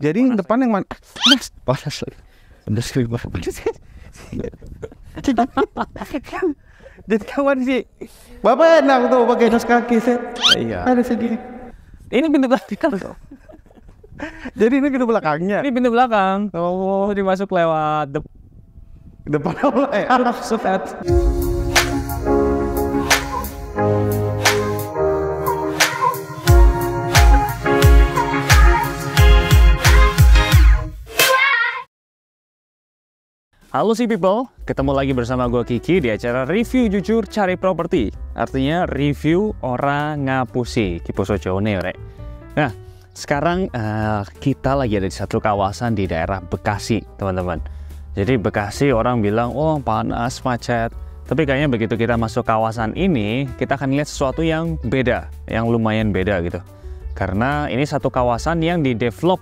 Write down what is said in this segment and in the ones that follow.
Jadi panas depan yang mana? Panas lagi. Pedas riba. Jadi kawan sih. Bapak enak tuh pakai tas kaki set. Iya. Ada segini. Ini pintu belakang tuh. Jadi ini pintu belakangnya. Ini pintu belakang. Oh, dimasuk lewat depan aula. Alam Sutra. Halo si people, ketemu lagi bersama gue Kiki di acara Review Jujur Cari Properti. Artinya review orang ngapusi, kiposo cowone rek. Nah, sekarang kita lagi ada di satu kawasan di daerah Bekasi, teman-teman. Jadi Bekasi orang bilang, oh panas, macet. Tapi kayaknya begitu kita masuk kawasan ini, kita akan lihat sesuatu yang beda, yang lumayan beda gitu. Karena ini satu kawasan yang didevelop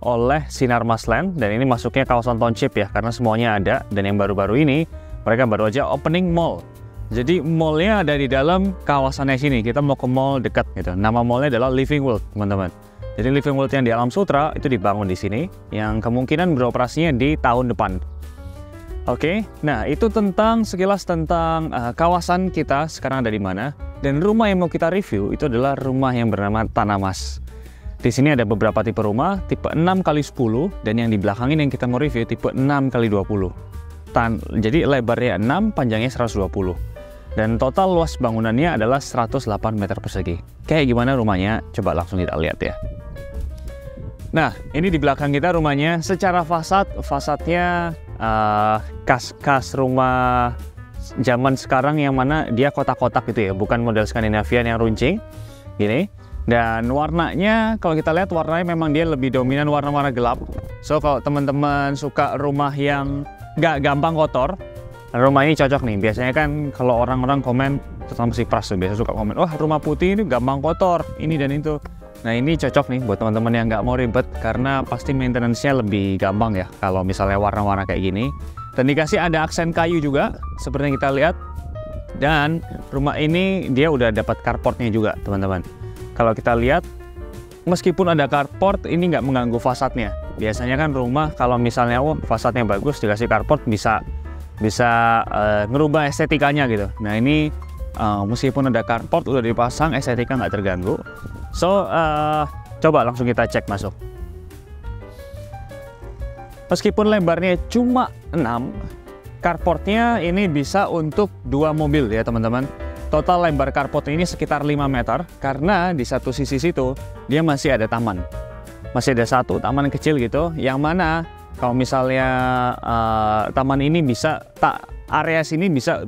oleh Sinarmas Land, dan ini masuknya kawasan township ya, karena semuanya ada. Dan yang baru-baru ini mereka baru aja opening mall. Jadi mallnya ada di dalam kawasannya sini. Kita mau ke mall dekat gitu. Nama mallnya adalah Living World, teman-teman. Jadi Living World yang di Alam Sutra itu dibangun di sini, yang kemungkinan beroperasinya di tahun depan. Oke, nah itu tentang sekilas tentang kawasan kita sekarang ada di mana. Dan rumah yang mau kita review itu adalah rumah yang bernama Tanamas. Di sini ada beberapa tipe rumah, tipe 6x10, dan yang di belakangin yang kita mau review tipe 6x20. Jadi lebarnya 6, panjangnya 120. Dan total luas bangunannya adalah 108 meter persegi. Kayak gimana rumahnya? Coba langsung kita lihat ya. Nah, ini di belakang kita rumahnya. Secara fasadnya khas rumah zaman sekarang yang mana dia kotak-kotak gitu ya. Bukan model Skandinavian yang runcing. Gini. Dan warnanya, kalau kita lihat warnanya memang dia lebih dominan warna-warna gelap. So, kalau teman-teman suka rumah yang nggak gampang kotor, rumah ini cocok nih. Biasanya kan kalau orang-orang komen, terutama si Pras tuh biasa suka komen, wah rumah putih ini gampang kotor, ini dan itu. Nah, ini cocok nih buat teman-teman yang nggak mau ribet, karena pasti maintenance-nya lebih gampang ya, kalau misalnya warna-warna kayak gini. Dan dikasih ada aksen kayu juga, seperti yang kita lihat. Dan rumah ini dia udah dapat carportnya juga, teman-teman. Kalau kita lihat, meskipun ada carport, ini nggak mengganggu fasadnya. Biasanya kan rumah kalau misalnya fasadnya bagus, dikasih carport bisa ngerubah estetikanya gitu. Nah ini meskipun ada carport udah dipasang, estetika nggak terganggu. So coba langsung kita cek masuk. Meskipun lebarnya cuma 6, carportnya ini bisa untuk 2 mobil ya teman-teman. Total lebar carport ini sekitar 5 meter, karena di satu sisi situ dia masih ada taman. Masih ada satu taman kecil gitu, yang mana kalau misalnya taman ini bisa, area sini bisa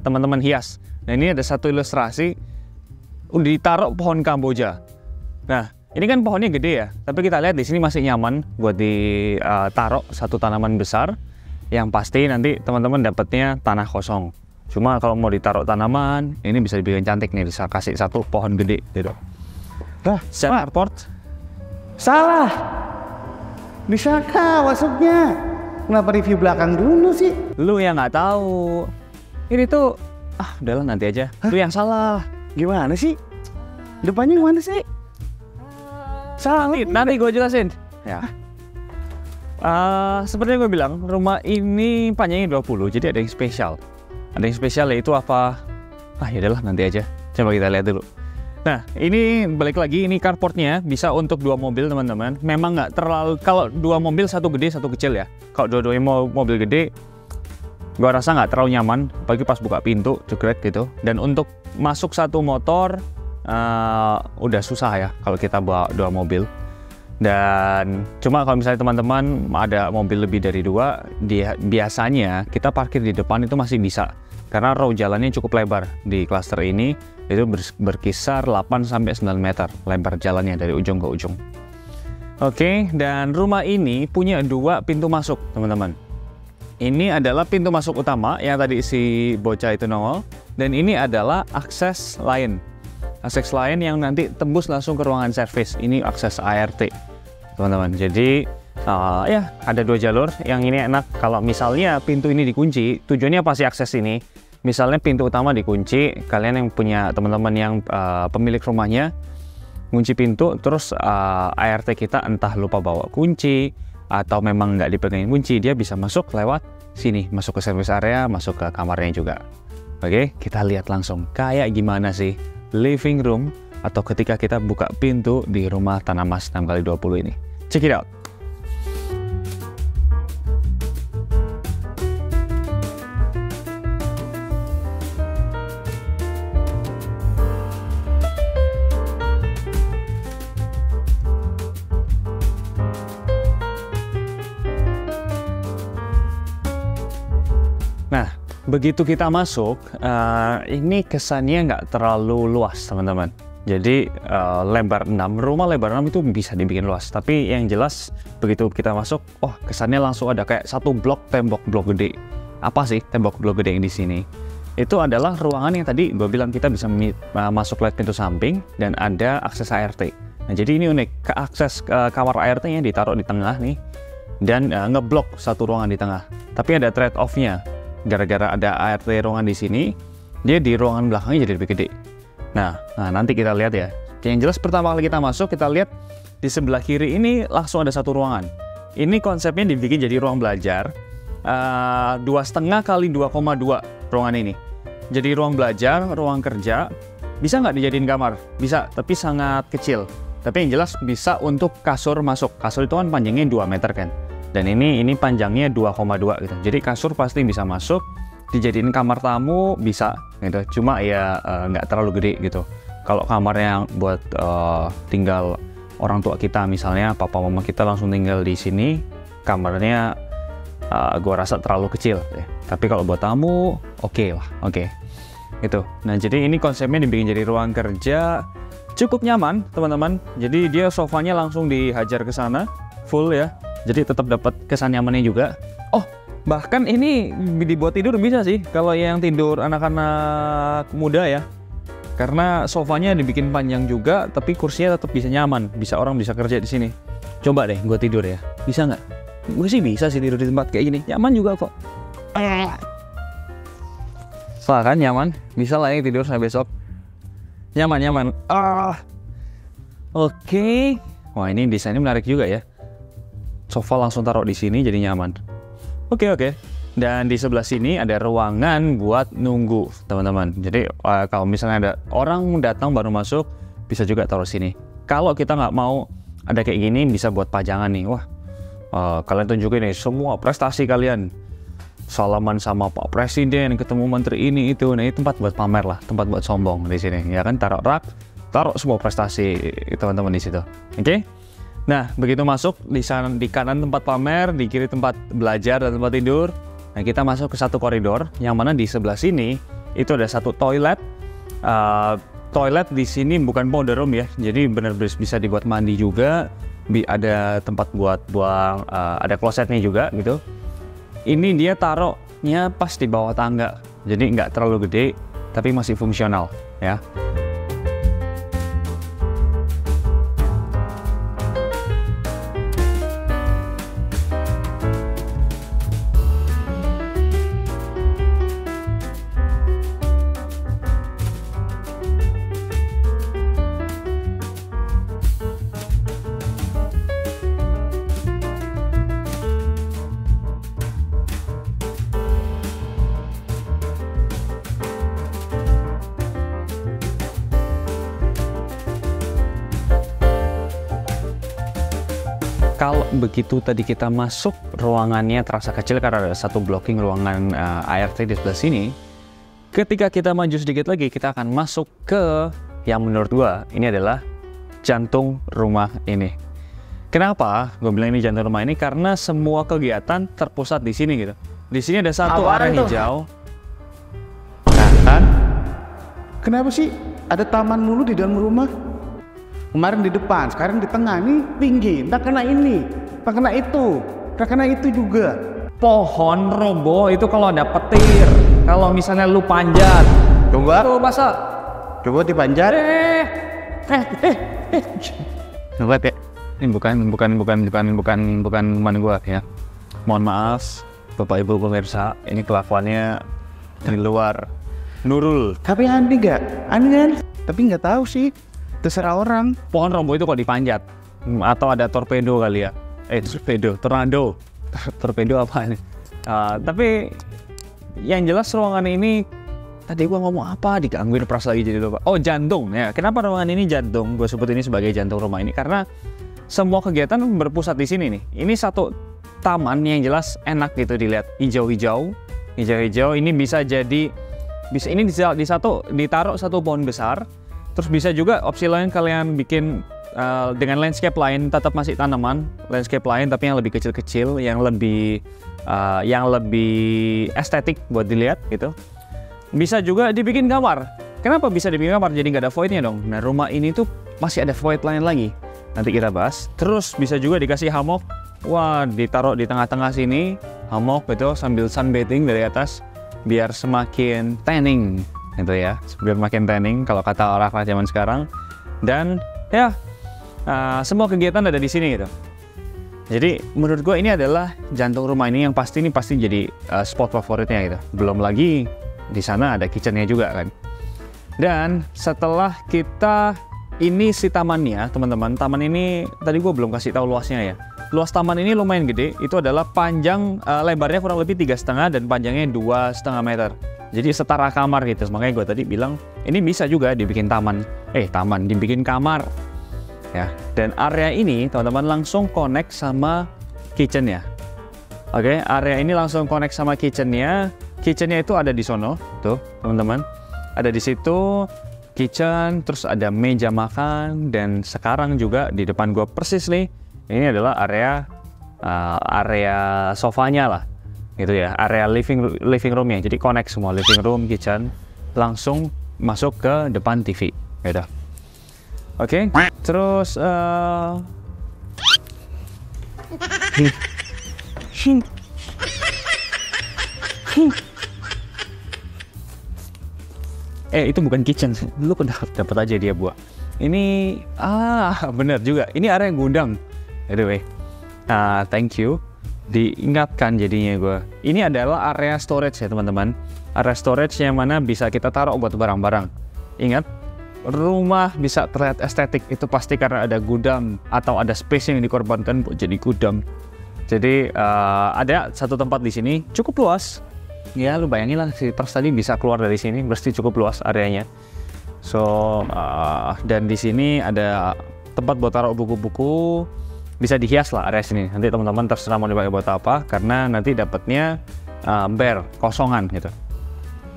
teman-teman hias. Nah ini ada satu ilustrasi, ditaruh pohon kamboja. Nah ini kan pohonnya gede ya, tapi kita lihat di sini masih nyaman buat ditaruh satu tanaman besar. Yang pasti nanti teman-teman dapatnya tanah kosong. Cuma kalau mau ditaruh tanaman, ini bisa dibikin cantik nih, bisa kasih satu pohon gede gitu. Nah, carport. Salah. Di sana masuknya. Kenapa review belakang dulu sih? Lu yang nggak tahu. Ini tuh udahlah nanti aja. Hah? Lu yang salah. Gimana sih? Depannya gimana sih? Salah. Nanti gue jelasin. Ya. Seperti yang gue bilang, rumah ini panjangnya 20, jadi ada yang spesial. Ada yang spesial yaitu apa? Yaudahlah nanti aja. Coba kita lihat dulu. Nah, ini balik lagi, ini carportnya bisa untuk 2 mobil teman-teman. Memang nggak terlalu, kalau 2 mobil satu gede satu kecil ya. Kalau dua-duanya mau mobil gede, gua rasa nggak terlalu nyaman. Apalagi pas buka pintu, cekrek gitu. Dan untuk masuk satu motor, udah susah ya kalau kita bawa 2 mobil. Dan cuma kalau misalnya teman-teman ada mobil lebih dari 2, dia biasanya kita parkir di depan itu masih bisa, karena row jalannya cukup lebar di klaster ini, itu berkisar 8-9 meter lebar jalannya dari ujung ke ujung. Oke, dan rumah ini punya 2 pintu masuk teman-teman. Ini adalah pintu masuk utama yang tadi si bocah itu nongol, dan ini adalah akses lain. Akses lain yang nanti tembus langsung ke ruangan servis. Ini akses ART, teman-teman. Jadi ada 2 jalur. Yang ini enak kalau misalnya pintu ini dikunci. Tujuannya pasti akses ini. Misalnya pintu utama dikunci, kalian yang punya teman-teman yang pemilik rumahnya ngunci pintu, terus ART kita entah lupa bawa kunci atau memang nggak dipegangin kunci, dia bisa masuk lewat sini, masuk ke service area, masuk ke kamarnya juga. Oke, kita lihat langsung kayak gimana sih living room atau ketika kita buka pintu di rumah Tanamas 6x20 ini. Check it out. Nah, begitu kita masuk, ini kesannya nggak terlalu luas, teman-teman. Jadi lebar 6, rumah lebar 6 itu bisa dibikin luas. Tapi yang jelas, begitu kita masuk, oh kesannya langsung ada kayak satu blok tembok gede. Apa sih tembok blok gede yang di sini? Itu adalah ruangan yang tadi gue bilang kita bisa masuk lewat pintu samping dan ada akses ART. Nah, jadi ini unik, akses kamar ART-nya ditaruh di tengah nih dan ngeblok satu ruangan di tengah. Tapi ada trade-off-nya. Gara-gara ada ART ruangan di sini, dia di ruangan belakangnya jadi lebih gede. Nah, nanti kita lihat ya. Yang jelas pertama kali kita masuk, kita lihat di sebelah kiri ini langsung ada satu ruangan. Ini konsepnya dibikin jadi ruang belajar 2,5 kali 2,2 ruangan ini. Jadi ruang belajar, ruang kerja. Bisa nggak dijadiin kamar? Bisa, tapi sangat kecil. Tapi yang jelas bisa untuk kasur masuk. Kasur itu kan panjangnya 2 meter kan. Dan ini panjangnya 2,2 gitu. Jadi kasur pasti bisa masuk, dijadiin kamar tamu bisa gitu. Cuma ya nggak terlalu gede gitu. Kalau kamarnya buat tinggal orang tua kita misalnya, papa mama kita langsung tinggal di sini, kamarnya gua rasa terlalu kecil ya. Tapi kalau buat tamu oke lah. Gitu. Nah, jadi ini konsepnya dibikin jadi ruang kerja, cukup nyaman, teman-teman. Jadi dia sofanya langsung dihajar ke sana, full ya. Jadi tetap dapat kesan nyamannya juga. Oh, bahkan ini dibuat tidur bisa sih kalau yang tidur anak-anak muda ya. Karena sofanya dibikin panjang juga, tapi kursinya tetap bisa nyaman. Bisa orang bisa kerja di sini. Coba deh gue tidur ya. Bisa nggak? Gue sih bisa sih tidur di tempat kayak gini. Nyaman juga kok. Salah kan nyaman? Bisa lah ini tidur sampai besok. Nyaman. Oke. Wah, ini desainnya menarik juga ya. Sofa langsung taruh di sini jadi nyaman. Oke. Dan di sebelah sini ada ruangan buat nunggu, teman-teman. Jadi kalau misalnya ada orang datang baru masuk, bisa juga taruh sini. Kalau kita nggak mau ada kayak gini, bisa buat pajangan nih. Wah, kalian tunjukin nih semua prestasi kalian. Salaman sama Pak Presiden, ketemu menteri ini itu. Nah, ini tempat buat pamer lah, tempat buat sombong di sini. Ya kan, taruh rak, taruh semua prestasi teman-teman di situ. Oke? Nah, begitu masuk di kanan tempat pamer, di kiri tempat belajar dan tempat tidur. Nah, kita masuk ke satu koridor yang mana di sebelah sini itu ada satu toilet. Toilet di sini bukan powder room ya, jadi benar-benar bisa dibuat mandi juga. Ada tempat buat buang, ada klosetnya juga gitu. Ini dia taruhnya pas di bawah tangga, jadi nggak terlalu gede tapi masih fungsional ya. Kalau begitu tadi kita masuk, ruangannya terasa kecil karena ada satu blocking ruangan ART di sebelah sini. Ketika kita maju sedikit lagi, kita akan masuk ke yang menurut gua ini adalah jantung rumah ini. Kenapa gua bilang ini jantung rumah ini? Karena semua kegiatan terpusat di sini gitu. Di sini ada satu area hijau. Kanan. Kenapa sih ada taman mulu di dalam rumah? Kemarin di depan, sekarang di tengah, ini tinggi, tak kena ini, tak kena itu, tak kena itu juga. Pohon roboh itu kalau ada petir, kalau misalnya lu panjat. Coba. Tuh, masa. Coba dipanjat. Coba ya. Ini bukan teman gua ya. Mohon maaf, Bapak Ibu pemirsa, ini kelakuannya dari luar Nurul. Tapi aneh nggak? Aneh kan? Tapi nggak tahu sih. terserah orang. Pohon roboh itu kalau dipanjat atau ada torpedo kali ya, tornado apa ini? Tapi yang jelas ruangan ini, tadi gua ngomong apa, digangguin pras lagi jadi lupa. Oh, jantung ya. Kenapa ruangan ini jantung? Gue sebut ini sebagai jantung rumah ini karena semua kegiatan berpusat di sini nih. Ini satu taman yang jelas enak gitu dilihat, hijau-hijau. Ini bisa jadi, bisa ini ditaruh satu pohon besar. Terus bisa juga opsi lain kalian bikin dengan landscape lain, tetap masih tanaman, landscape lain tapi yang lebih kecil-kecil, yang lebih estetik buat dilihat gitu. Bisa juga dibikin kamar. Kenapa bisa dibikin kamar? Jadi nggak ada voidnya dong. Nah, rumah ini tuh masih ada void lain lagi, nanti kita bahas. Terus bisa juga dikasih hammock. Wah, ditaruh di tengah-tengah sini hammock gitu, sambil sunbathing dari atas, biar semakin tanning gitu ya, biar makin tanning kalau kata orang zaman sekarang. Dan ya, semua kegiatan ada di sini gitu. Jadi menurut gue ini adalah jantung rumah ini, yang pasti ini pasti jadi spot favoritnya gitu. Belum lagi di sana ada kitchennya juga kan. Dan setelah kita, ini si tamannya teman-teman, taman ini tadi gue belum kasih tahu luasnya ya. Luas taman ini lumayan gede, itu adalah panjang, lebarnya kurang lebih 3,5 dan panjangnya 2,5 meter. Jadi setara kamar gitu, makanya gue tadi bilang ini bisa juga dibikin dibikin kamar ya. Dan area ini teman-teman langsung connect sama kitchennya. Oke, area ini langsung connect sama kitchennya. Kitchennya itu ada di sono, tuh teman-teman. Ada di situ kitchen, terus ada meja makan, dan sekarang juga di depan gua persis nih. Ini adalah area sofanya lah, gitu ya. Area living roomnya. Jadi connect semua living room, kitchen, langsung masuk ke depan TV, ya. Oke, terus. Itu bukan kitchen, lu dapat aja dia buah. Ini bener juga. Ini area gudang. Anyway, thank you. Diingatkan jadinya gue. Ini adalah area storage ya teman-teman. Area storage yang mana bisa kita taruh buat barang-barang. Ingat, rumah bisa terlihat estetik itu pasti karena ada gudang atau ada space yang dikorbankan buat jadi gudang. Jadi ada satu tempat di sini cukup luas. Ya, lu bayangin lah, si pers tadi bisa keluar dari sini, berarti cukup luas areanya. So, dan di sini ada tempat buat taruh buku-buku, bisa dihias lah area sini. Nanti teman-teman terserah mau dipakai buat apa, karena nanti dapatnya bare, kosongan gitu.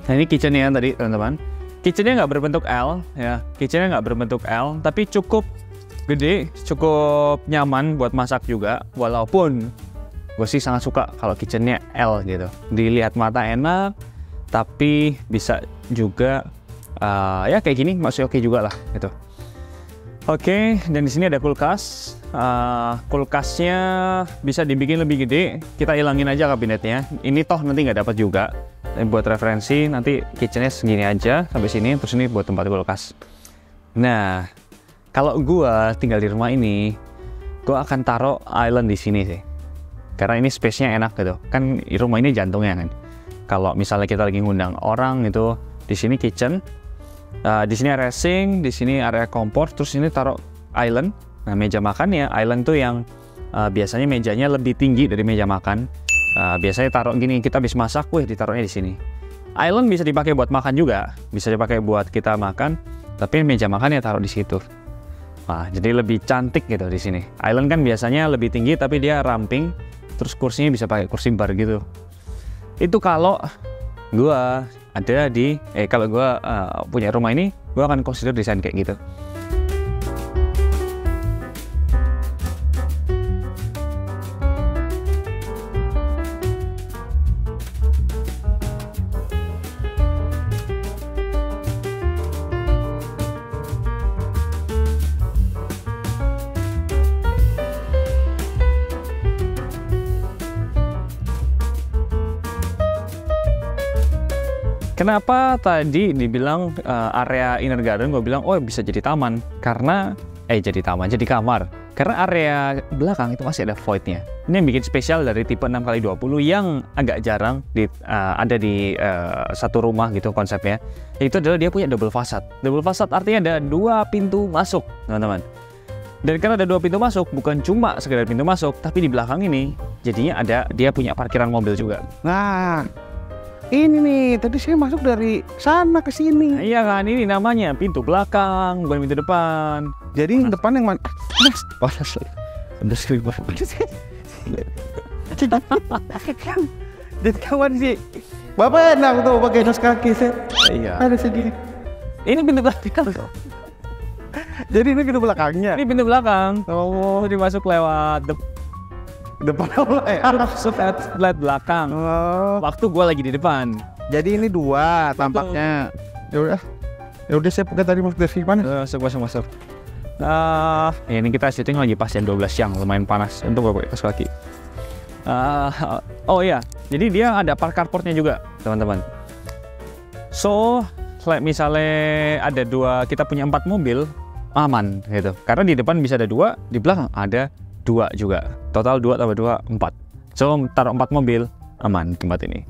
Nah, ini kitchennya tadi teman-teman. Kitchennya nggak berbentuk L, ya. Kitchennya nggak berbentuk L, tapi cukup gede, cukup nyaman buat masak juga, walaupun gue sih sangat suka kalau kitchennya L gitu. Dilihat mata enak, tapi bisa juga ya kayak gini masih oke juga lah gitu. Oke, dan di sini ada kulkas. Kulkasnya bisa dibikin lebih gede. Kita ilangin aja kabinetnya. Ini toh nanti nggak dapat juga. Buat referensi nanti kitchennya segini aja sampai sini, terus ini buat tempat kulkas. Nah, kalau gue tinggal di rumah ini, gue akan taruh island di sini sih. Karena ini space-nya enak gitu. Kan rumah ini jantungnya kan. Kalau misalnya kita lagi ngundang orang gitu, di sini kitchen, di sini area sink, di sini area kompor, terus ini taruh island. Nah, meja makan ya, island tuh yang biasanya mejanya lebih tinggi dari meja makan. Biasanya taruh gini, kita habis masak, ditaruhnya di sini. Island bisa dipakai buat makan juga, bisa dipakai buat kita makan, tapi meja makan ya taruh di situ. Nah, jadi lebih cantik gitu di sini. Island kan biasanya lebih tinggi tapi dia ramping. Terus kursinya bisa pakai kursi bar gitu. Itu kalau gua ada di kalau gua punya rumah ini, gua akan consider desain kayak gitu. Kenapa tadi dibilang area inner garden, gue bilang, oh bisa jadi taman. Karena, jadi kamar. Karena area belakang itu masih ada voidnya. Ini yang bikin spesial dari tipe 6x20 yang agak jarang ada di satu rumah gitu konsepnya. Itu adalah dia punya double facade. Double facade artinya ada dua pintu masuk, teman-teman. Dan karena ada dua pintu masuk, bukan cuma sekedar pintu masuk, tapi di belakang ini jadinya ada dia punya parkiran mobil juga. Nah, ini nih, tadi saya masuk dari sana ke sini. Nah, iya kan, ini namanya pintu belakang, bukan pintu depan. Jadi panas. Depan yang mana? Panas. Udah sering banget. Dan kawan sih, bapak enak tuh pakai dos kaki set. Iya. Ada sedikit. Ini pintu belakang. Jadi ini pintu belakangnya. Ini pintu belakang. Oh, dimasuk lewat depan apa ya? Lewat belakang. Oh. Waktu gua lagi di depan. Jadi ini dua tampaknya. Ya udah saya pakai tadi mau dari mana? Masuk. Ini kita syuting lagi pas jam 12 siang, lumayan panas. Untung gue pakai kaos kaki. Oh iya, jadi dia ada carportnya juga, teman-teman. So, misalnya ada dua, kita punya 4 mobil, aman gitu. Karena di depan bisa ada 2, di belakang ada 2 juga. Total 2 tambah 2, 4. So, taruh 4 mobil, aman tempat ini.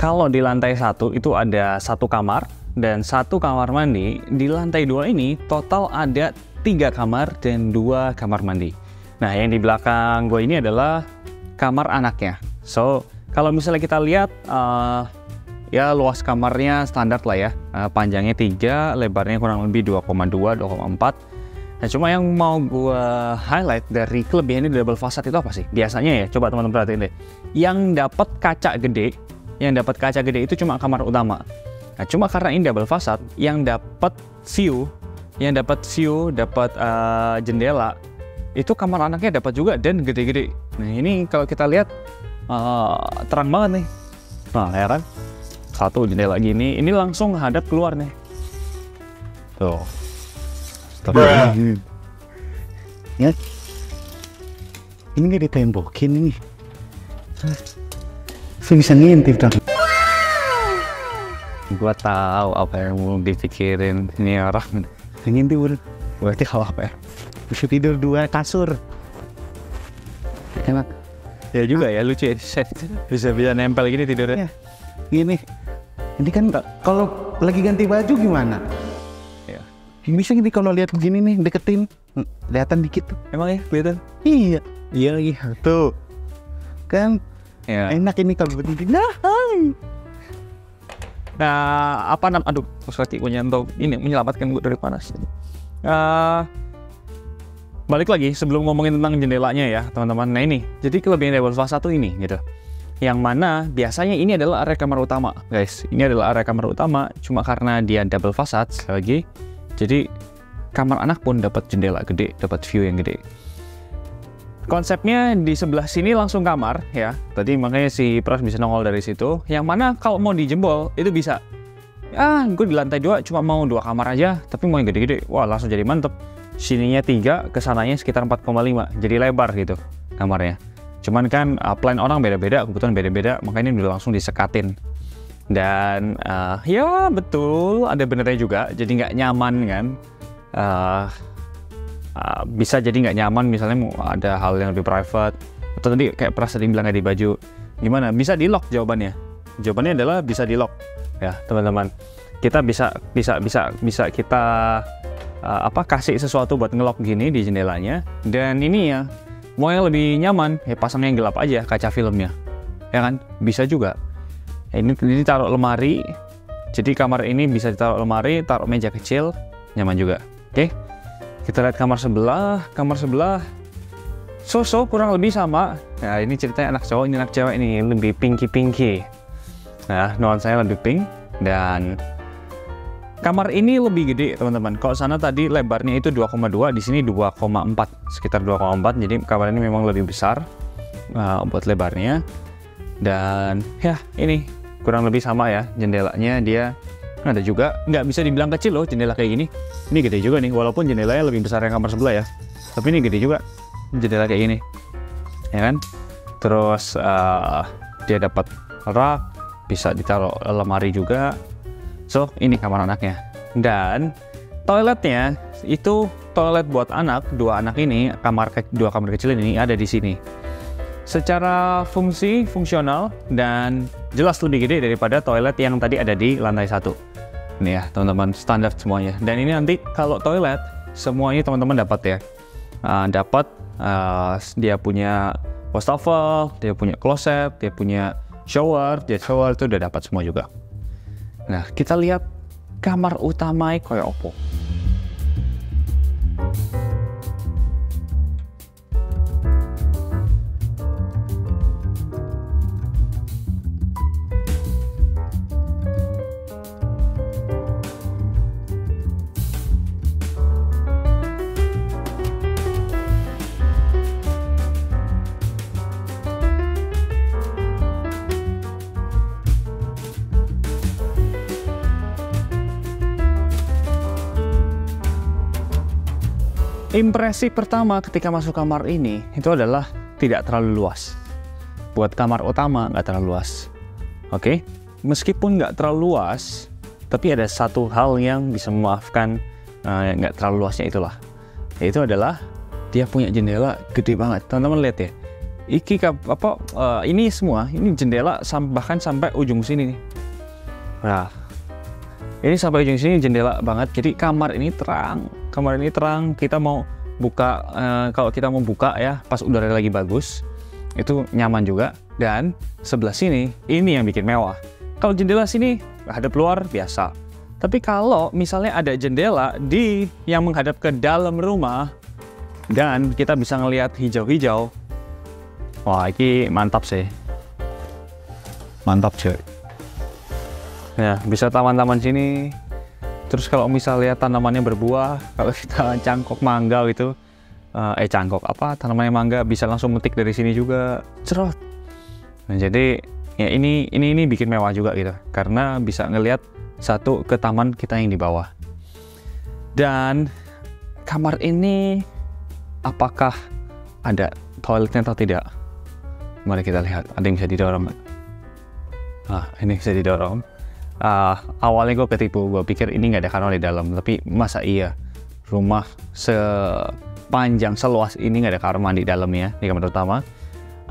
Kalau di lantai 1 itu ada 1 kamar dan 1 kamar mandi, di lantai 2 ini total ada 3 kamar dan 2 kamar mandi. Nah, yang di belakang gue ini adalah kamar anaknya. So, kalau misalnya kita lihat, ya luas kamarnya standar lah ya. Panjangnya 3, lebarnya kurang lebih 2,2, 2,4. Nah, cuma yang mau gue highlight dari kelebihannya double facade itu apa sih? Biasanya ya, coba teman-teman perhatiin deh. Yang dapat kaca gede, itu cuma kamar utama. Nah, cuma karena ini double facade, yang dapat view, dapat jendela, itu kamar anaknya dapat juga dan gede-gede. Nah, ini kalau kita lihat terang banget nih. Nah, heran. Satu jendela gini, ini langsung hadap keluar nih. Tuh. Ya. Ini nggak ditembokin ini. Bisa ngintip dong. Gua tahu apa yang mau dipikirin ini orang. Ngintip udah. Berarti kalau apa ya? Bisa tidur 2 kasur. Enak. Ya juga ya, lucu ya. Bisa nempel gini tidurnya. Ya. Gini. Ini kan kalau lagi ganti baju gimana? Ya. Bisa gini kalau lihat begini nih, deketin. Kelihatan dikit tuh. Emang ya, kelihatan? Iya. Iya lagi. Tuh. Kan ya. Enak ini kalau berdiri. Nah, apa namanya? Aduh, kaki gue nyentuh. Ini menyelamatkan gue dari panas. Balik lagi sebelum ngomongin tentang jendelanya ya, teman-teman. Nah ini, jadi kelebihan double facade ini gitu. Yang mana biasanya ini adalah area kamar utama, guys. Ini adalah area kamar utama. Cuma karena dia double facade lagi, jadi kamar anak pun dapat jendela gede, dapat view yang gede. Konsepnya di sebelah sini langsung kamar ya. Tadi makanya si Pras bisa nongol dari situ. Yang mana kalau mau dijebol itu bisa. Ah, gue di lantai 2 cuma mau 2 kamar aja, tapi mau yang gede-gede. Wah, langsung jadi mantep. Sininya 3, kesananya sekitar 4,5. Jadi lebar gitu kamarnya. Cuman kan plan orang beda-beda, kebutuhan beda-beda, makanya ini udah langsung disekatin. Dan ya betul, ada benernya juga. Jadi nggak nyaman kan. Bisa jadi nggak nyaman, misalnya mau ada hal yang lebih private atau tadi kayak Pras tadi bilang di baju gimana, bisa di lock jawabannya adalah bisa di lock ya teman-teman. Kita bisa kita kasih sesuatu buat ngelock gini di jendelanya. Dan ini ya, mau yang lebih nyaman ya pasang yang gelap aja kaca filmnya ya kan, bisa juga ya. Ini taruh lemari, jadi kamar ini bisa ditaruh lemari, taruh meja kecil, nyaman juga. Oke. Kita lihat kamar sebelah. So kurang lebih sama. Nah, ini ceritanya anak cowok, ini anak cewek, ini lebih pinky. Nah, nuansanya lebih pink. Dan kamar ini lebih gede, teman-teman. Kalau sana tadi lebarnya itu 2,2, di sini 2,4, sekitar 2,4. Jadi kamar ini memang lebih besar buat lebarnya. Dan ya, ini kurang lebih sama ya jendelanya dia. Ada juga, nggak bisa dibilang kecil loh jendela kayak gini. Ini gede juga nih, walaupun jendelanya lebih besar yang kamar sebelah ya. Tapi ini gede juga, jendela kayak gini, ya kan? Terus dia dapat rak, bisa ditaruh lemari juga. So, ini kamar anaknya. Dan toiletnya itu toilet buat anak, dua anak ini, dua kamar kecil ini ada di sini. Secara fungsi, fungsional, dan jelas lebih gede daripada toilet yang tadi ada di lantai satu. Ini ya teman-teman, standar semuanya. Dan ini nanti kalau toilet semuanya teman-teman dapat ya, dia punya wastafel, dia punya kloset, dia punya shower, itu udah dapat semua juga. Nah, kita lihat kamar utama koyo opo. Impresi pertama ketika masuk kamar ini itu adalah tidak terlalu luas. Buat kamar utama nggak terlalu luas. Oke, meskipun nggak terlalu luas, tapi ada satu hal yang bisa memaafkan nggak terlalu luasnya itulah. Yaitu adalah dia punya jendela gede banget. Teman-teman lihat ya, ini semua, ini jendela bahkan sampai ujung sini nih. Nah, ini sampai ujung sini jendela banget. Jadi kamar ini terang. Kita mau buka, kalau kita mau buka ya pas udara lagi bagus itu nyaman juga. Dan sebelah sini ini yang bikin mewah, kalau jendela sini hadap luar biasa, tapi kalau misalnya ada jendela di yang menghadap ke dalam rumah dan kita bisa ngelihat hijau-hijau, wah ini mantap sih, mantap cuy ya. Bisa taman-taman sini. Terus kalau misalnya tanamannya berbuah, kalau kita cangkok mangga gitu, tanamannya mangga bisa langsung metik dari sini juga, cerot. Nah, jadi ya ini bikin mewah juga gitu, karena bisa ngelihat satu ke taman kita yang di bawah. Dan kamar ini apakah ada toiletnya atau tidak? Mari kita lihat, ada yang bisa didorong. Nah, ini bisa didorong. Awalnya gue ketipu, gue pikir ini nggak ada kano di dalam, tapi masa iya rumah sepanjang seluas ini nggak ada kamar mandi di dalamnya? Di kamar utama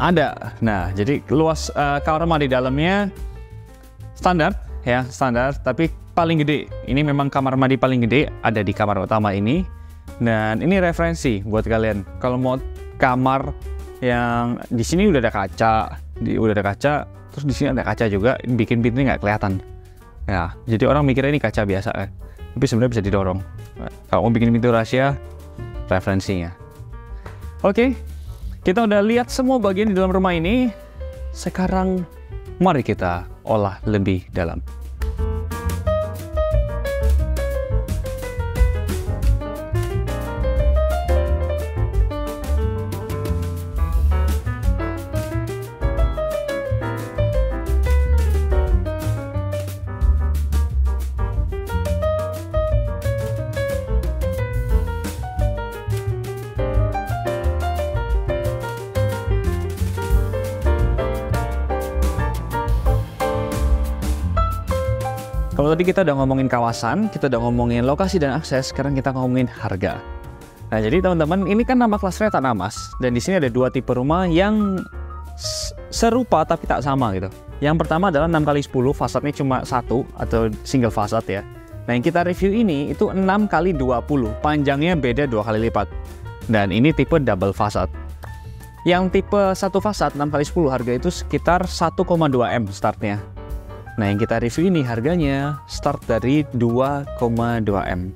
ada. Nah, jadi luas kamar mandi di dalamnya standar ya, standar, tapi paling gede. Ini memang kamar mandi paling gede ada di kamar utama ini. Dan ini referensi buat kalian kalau mau kamar yang di sini udah ada kaca, terus di sini ada kaca juga, bikin pintunya nggak kelihatan. Ya, jadi orang mikirnya ini kaca biasa kan, tapi sebenarnya bisa didorong. Kalau mau bikin pintu rahasia, referensinya. Oke, kita udah lihat semua bagian di dalam rumah ini. Sekarang mari kita olah lebih dalam. Kalau tadi kita udah ngomongin kawasan, kita udah ngomongin lokasi dan akses, sekarang kita ngomongin harga. Nah, jadi teman-teman, ini kan nama kelasnya Tanamas, dan di sini ada dua tipe rumah yang serupa tapi tak sama gitu. Yang pertama adalah 6x10, fasadnya cuma satu atau single fasad ya. Nah, yang kita review ini itu 6x20, panjangnya beda 2 kali lipat. Dan ini tipe double fasad. Yang tipe satu fasad 6x10 harga itu sekitar 1,2 M startnya. Nah, yang kita review ini harganya start dari 2,2 M.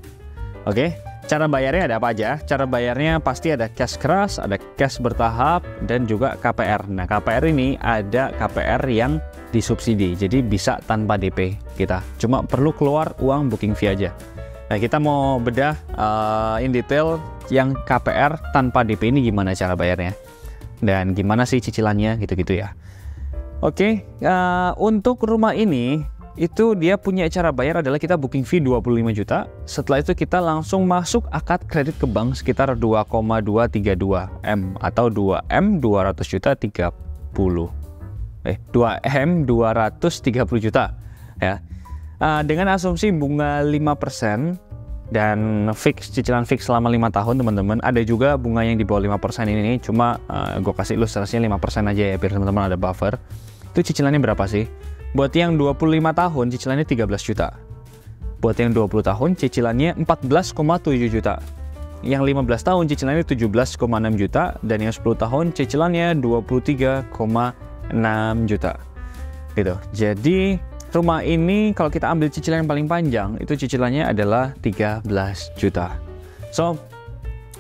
Oke, cara bayarnya ada apa aja? Cara bayarnya pasti ada cash keras, ada cash bertahap, dan juga KPR. Nah, KPR ini ada KPR yang disubsidi, jadi bisa tanpa DP kita. Cuma perlu keluar uang booking fee aja. Nah, kita mau bedah in detail yang KPR tanpa DP ini gimana cara bayarnya. Dan gimana sih cicilannya gitu-gitu ya. Oke, untuk rumah ini itu dia punya cara bayar adalah kita booking fee 25 juta. Setelah itu kita langsung masuk akad kredit ke bank sekitar 2,232 M atau 2M 200 juta 30. 2M 230 juta ya. Dengan asumsi bunga 5% dan fix cicilan fix selama 5 tahun teman-teman. Ada juga bunga yang di bawah 5% ini, cuma gue kasih ilustrasinya 5% aja ya biar teman-teman ada buffer. Itu cicilannya berapa sih? Buat yang 25 tahun cicilannya 13 juta. Buat yang 20 tahun cicilannya 14,7 juta. Yang 15 tahun cicilannya 17,6 juta dan yang 10 tahun cicilannya 23,6 juta. Gitu. Jadi rumah ini kalau kita ambil cicilan yang paling panjang itu cicilannya adalah 13 juta. So,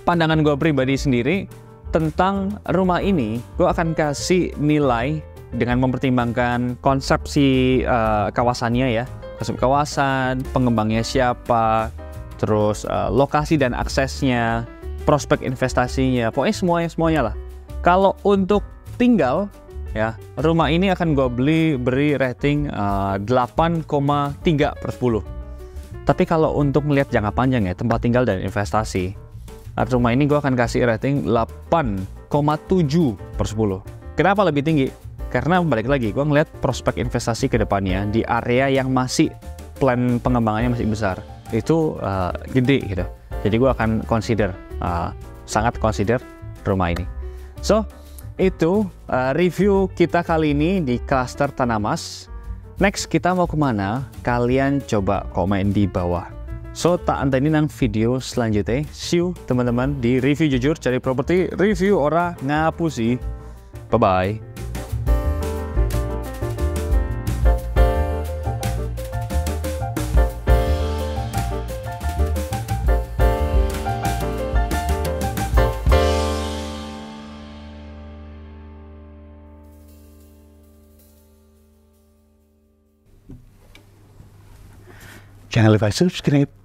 pandangan gue pribadi sendiri tentang rumah ini, gue akan kasih nilai dengan mempertimbangkan konsepsi kawasannya ya, konsep kawasan, pengembangnya siapa, terus lokasi dan aksesnya, prospek investasinya, pokoknya semuanya lah. Kalau untuk tinggal ya, rumah ini akan gue beri rating 8,3/10. Tapi kalau untuk melihat jangka panjang ya, tempat tinggal dan investasi, rumah ini gue akan kasih rating 8,7/10. Kenapa lebih tinggi? Karena balik lagi, gue ngeliat prospek investasi ke depannya di area yang masih plan pengembangannya masih besar, itu gede gitu. Jadi gue akan consider, sangat consider rumah ini. So, itu review kita kali ini di Cluster Tanamas. Next kita mau kemana? Kalian coba komen di bawah. So, tak antenin nang video selanjutnya. See you teman-teman di Review Jujur Cari Properti, review ora ngapusi. Bye-bye. Jangan lupa subscribe.